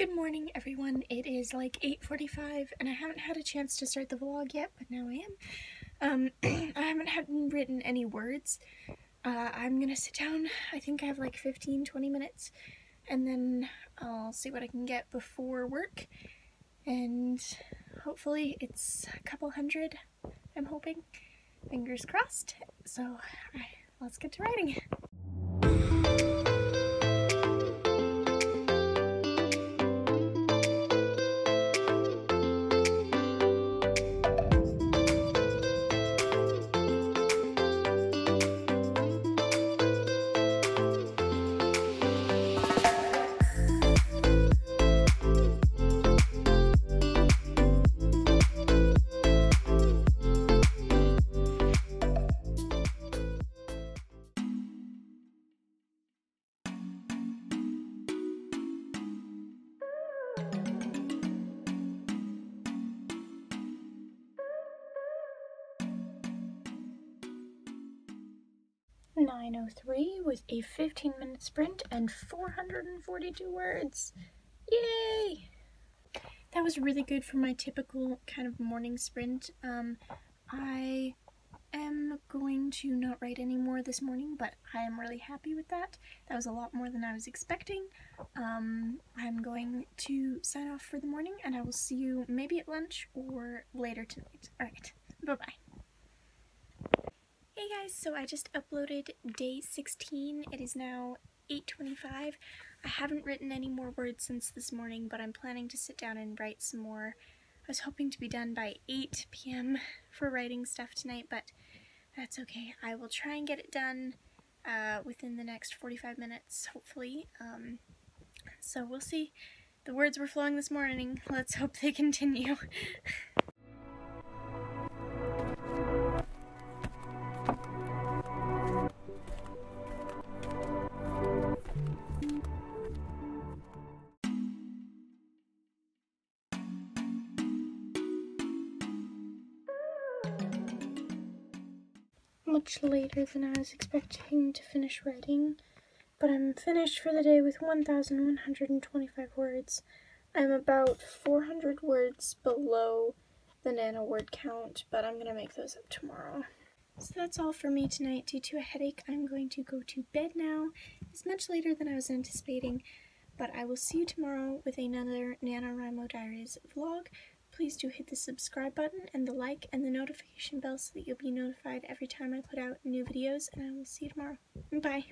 Good morning, everyone. It is like 8:45 and I haven't had a chance to start the vlog yet, but now I am. I haven't written any words. I'm gonna sit down. I think I have like 15-20 minutes and then I'll see what I can get before work, and hopefully it's a couple hundred, I'm hoping. Fingers crossed. So, all right, let's get to writing. NaNoWriMo with a 15-minute sprint and 442 words. Yay! That was really good for my typical kind of morning sprint. I am going to not write any more this morning, but I am really happy with that. That was a lot more than I was expecting. I'm going to sign off for the morning, and I will see you maybe at lunch or later tonight. Alright, bye-bye. Hey guys, so I just uploaded day 16. It is now 8:25. I haven't written any more words since this morning, but I'm planning to sit down and write some more. I was hoping to be done by 8 p.m. for writing stuff tonight, but that's okay. I will try and get it done within the next 45 minutes, hopefully. So we'll see. The words were flowing this morning. Let's hope they continue. Much later than I was expecting to finish writing, but I'm finished for the day with 1,125 words. I'm about 400 words below the nano word count, but I'm gonna make those up tomorrow. So that's all for me tonight. Due to a headache, I'm going to go to bed now. It's much later than I was anticipating, but I will see you tomorrow with another NaNoWriMo Diaries vlog. Please do hit the subscribe button and the like and the notification bell so that you'll be notified every time I put out new videos, and I will see you tomorrow. Bye!